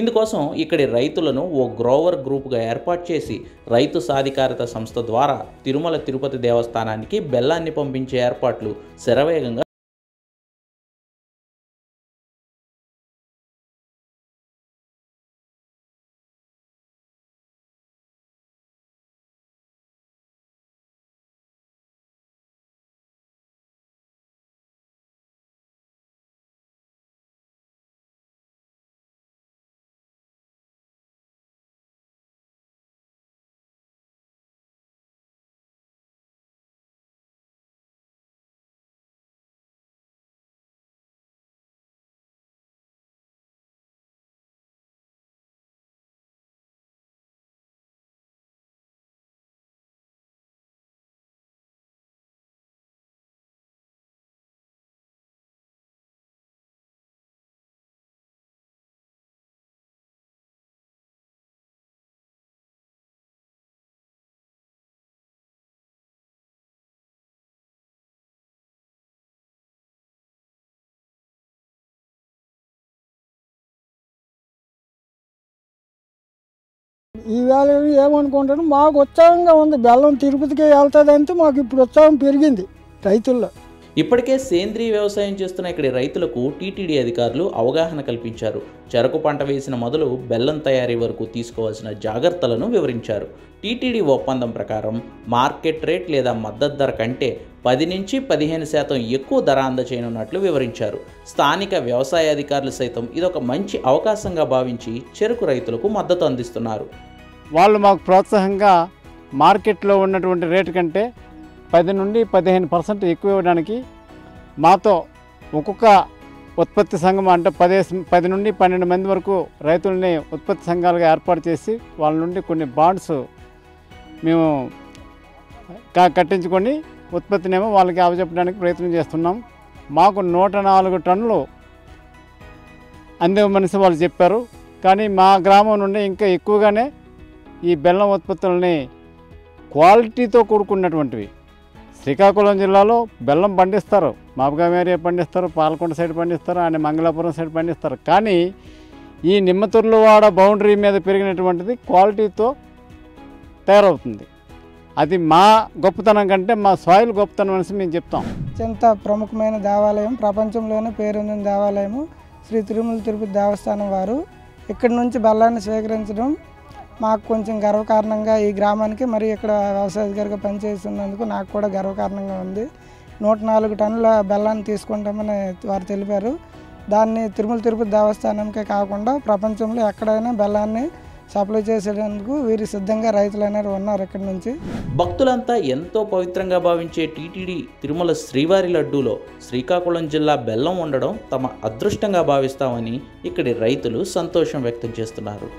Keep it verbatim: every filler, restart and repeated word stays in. ఇందుకోసం ఇక్కడి రైతులను ఓ గ్రోవర్ గ్రూప్గా ఏర్పాటు చేసి రైతు సాధికారత సంస్థ ద్వారా తిరుమల తిరుపతి దేవస్థానానికి బెల్లాన్ని పంపించే ఏర్పాట్లు శరవేగంగా ఈవేళ ఏమనుకుంటాను, మాకు ఉత్సాహంగా ఉంది, బెల్లం తిరుపతికి వెళ్తుందంటే మాకు ఇప్పుడు ఉత్సాహం పెరిగింది రైతుల్లో. ఇప్పటికే సేంద్రీయ వ్యవసాయం చేస్తున్న ఇక్కడి రైతులకు టీటీడీ అధికారులు అవగాహన కల్పించారు. చెరకు పంట వేసిన మొదలు బెల్లం తయారీ వరకు తీసుకోవాల్సిన జాగ్రత్తలను వివరించారు. టీటీడీ ఒప్పందం ప్రకారం మార్కెట్ రేట్ లేదా మద్దతు ధర కంటే పది నుంచి పదిహేను శాతం ఎక్కువ ధర అందచేయనున్నట్లు వివరించారు. స్థానిక వ్యవసాయ అధికారులు సైతం ఇదొక మంచి అవకాశంగా భావించి చెరకు రైతులకు మద్దతు అందిస్తున్నారు. వాళ్ళు మాకు ప్రోత్సాహంగా మార్కెట్లో ఉన్నటువంటి రేటు కంటే పది నుండి పదిహేను పర్సెంట్ ఎక్కువ ఇవ్వడానికి మాతో ఒక్కొక్క ఉత్పత్తి సంఘం అంటే పదే పది నుండి పన్నెండు మంది వరకు రైతులని ఉత్పత్తి సంఘాలుగా ఏర్పాటు చేసి వాళ్ళ నుండి కొన్ని బాండ్స్ మేము కట్టించుకొని ఉత్పత్తినేమో వాళ్ళకి అవజెప్పడానికి ప్రయత్నం చేస్తున్నాం. మాకు నూట నాలుగు టన్నులు అందే మనిషి వాళ్ళు చెప్పారు, కానీ మా గ్రామం నుండి ఇంకా ఎక్కువగానే ఈ బెల్లం ఉత్పత్తులని క్వాలిటీతో కూడుకున్నటువంటివి. శ్రీకాకుళం జిల్లాలో బెల్లం పండిస్తారు, మాపగాం ఏరియా పండిస్తారు, పాలకొండ సైడ్ పండిస్తారు, ఆయన మంగళాపురం సైడ్ పండిస్తారు, కానీ ఈ నిమ్మతుర్లవాడ బౌండరీ మీద పెరిగినటువంటిది క్వాలిటీతో తయారవుతుంది. అది మా గొప్పతనం కంటే మా సాయిల్ గొప్పతనం అనేసి మేము చెప్తాం. అత్యంత ప్రముఖమైన దేవాలయం, ప్రపంచంలోనే పేరొందిన దేవాలయము శ్రీ తిరుమల తిరుపతి దేవస్థానం వారు ఇక్కడి నుంచి బెల్లాన్ని స్వీకరించడం మాకు కొంచెం గర్వకారణంగా, ఈ గ్రామానికి మరి ఇక్కడ వ్యవసాయ అధికారిగా పనిచేస్తున్నందుకు నాకు కూడా గర్వకారణంగా ఉంది. నూట నాలుగు టన్నుల బెల్లాన్ని తీసుకుంటామని వారు తెలిపారు. దాన్ని తిరుమల తిరుపతి దేవస్థానంకే కాకుండా ప్రపంచంలో ఎక్కడైనా బెల్లాన్ని సప్లై చేసేందుకు వీరి సిద్ధంగా రైతులు అనేవి ఉన్నారు. ఇక్కడ నుంచి భక్తులంతా ఎంతో పవిత్రంగా భావించే టీటీడీ తిరుమల శ్రీవారి లడ్డూలో శ్రీకాకుళం జిల్లా బెల్లం ఉండడం తమ అదృష్టంగా భావిస్తామని ఇక్కడి రైతులు సంతోషం వ్యక్తం చేస్తున్నారు.